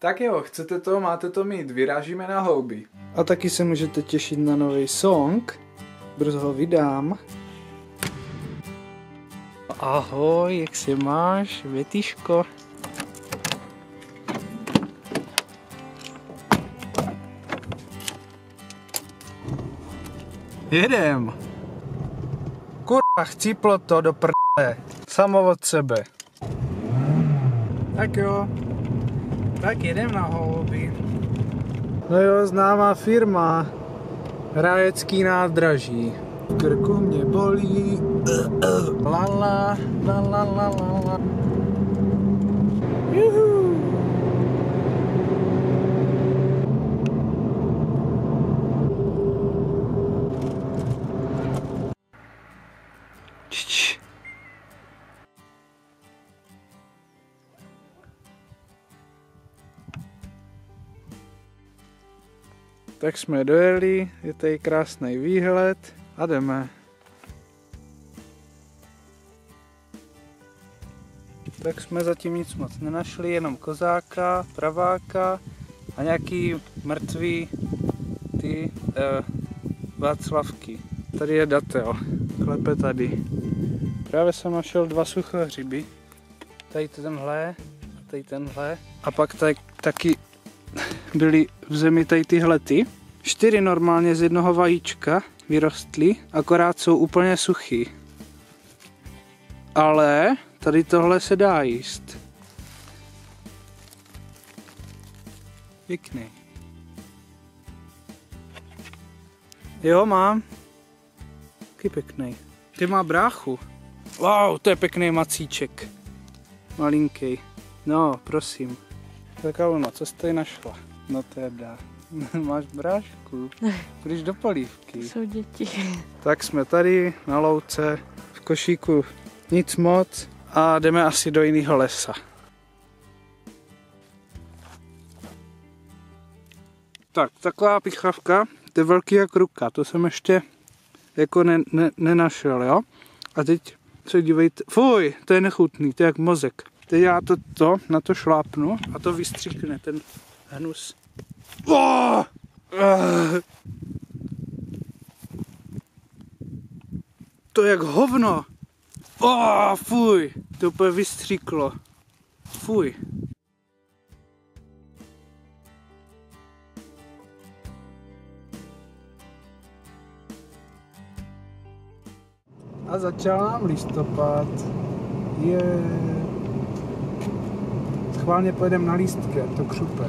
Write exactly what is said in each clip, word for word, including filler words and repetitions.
Tak jo, chcete to, máte to mít, vyrážíme na houby. A taky se můžete těšit na nový song, brzo ho vydám. Ahoj, jak se máš, Větyško? Jedem! Kurva, chcíplo to do prdele, samo od sebe. Tak jo, tak jedem na houby. No jo, známá firma, Rájecký nádraží. Krku mě bolí, la la, la la la la. Juhu. Tak jsme dojeli, je tady krásný výhled a jdeme. Tak jsme zatím nic moc nenašli, jenom kozáka, praváka a nějaký mrtvý ty eh, Václavky. Tady je datel, klepe tady. Právě jsem našel dva suchohřiby, tady tenhle a tady tenhle a pak tady taky byly v zemi tady tyhle ty. Čtyři normálně z jednoho vajíčka vyrostly, akorát jsou úplně suchý. Ale tady tohle se dá jíst. Pěkný. Jo, mám. Taky pěkný. Ty má bráchu. Wow, to je pěkný macíček. Malinký. No, prosím. Taká vlna, co jsi tady našla? No teda, máš brášku, když do polívky. Jsou děti. Tak jsme tady na louce, v košíku nic moc a jdeme asi do jiného lesa. Tak, taková pichlavka, to je velký jak ruka, to jsem ještě jako ne, ne, nenašel, jo? A teď se dívejte, fuj, to je nechutný, to je jak mozek. Teď já to, to na to šlápnu a to vystřikne ten hnus. Oh! Uh! To je jak hovno. Oh, fuj, to úplně vystříklo. Fuj. A začal nám listopad. Yeah. Schválně pojedeme na lístky, to křupe.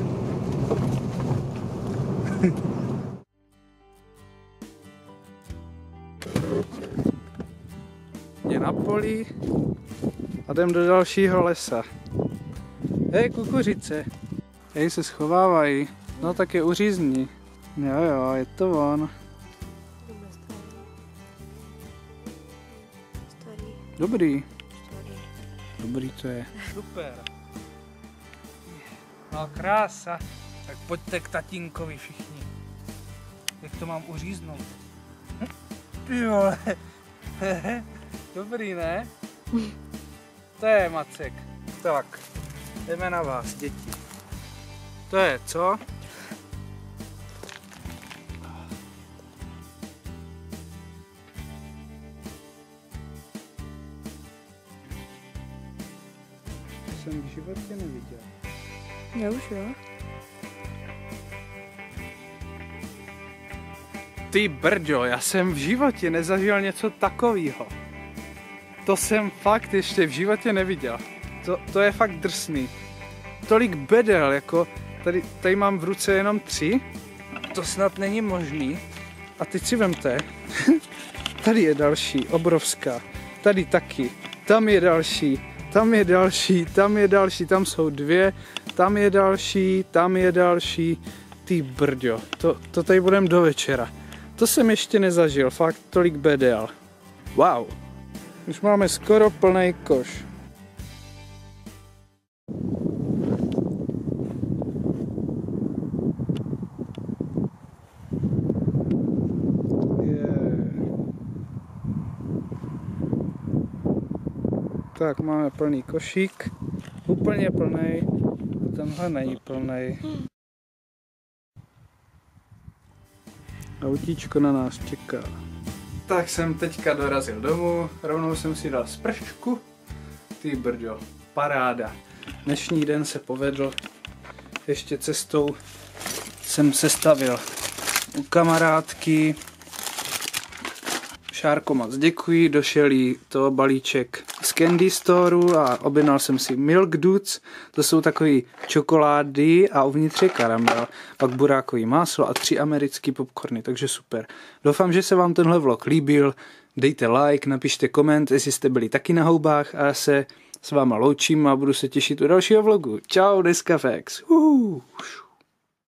Je na poli a jdem do dalšího lesa. Hej, kukuřice. Hej, se schovávají. No tak je uřízní. Jo jo, je to on. Dobrý. Dobrý to je. Super. No krása, tak pojďte k tatínkovi všichni. Jak to mám uříznout? Ty vole. Dobrý, ne? To je macek. Tak, jdeme na vás, děti. To je co? To jsem v životě neviděl. Já už jo. Ty brďo, já jsem v životě nezažil něco takového. To jsem fakt ještě v životě neviděl. To, to je fakt drsný. Tolik bedel, jako tady, tady mám v ruce jenom tři. To snad není možný. A teď si vemte. Tady je další, obrovská. Tady taky. Tam je další. Tam je další, tam je další, tam jsou dvě, tam je další, tam je další. Ty brďo, to, to tady budeme do večera. To jsem ještě nezažil, fakt tolik bedel. Wow. Už máme skoro plný koš. Tak máme plný košík, úplně plný. tenhle není plnej. Autíčko na nás čeká. Tak jsem teďka dorazil domů, rovnou jsem si dal spršku. Ty brďo, paráda. Dnešní den se povedl, ještě cestou jsem sestavil u kamarádky. Šárko, moc děkuji, došel jí to balíček z Candy Storeu a objednal jsem si Milk Dudes, to jsou takové čokolády a uvnitř je karamel, pak burákový máslo a tři americké popcorny, takže super. Doufám, že se vám tenhle vlog líbil, dejte like, napište koment, jestli jste byli taky na houbách a já se s váma loučím a budu se těšit u dalšího vlogu. Čau, nEscafeX! Uhu.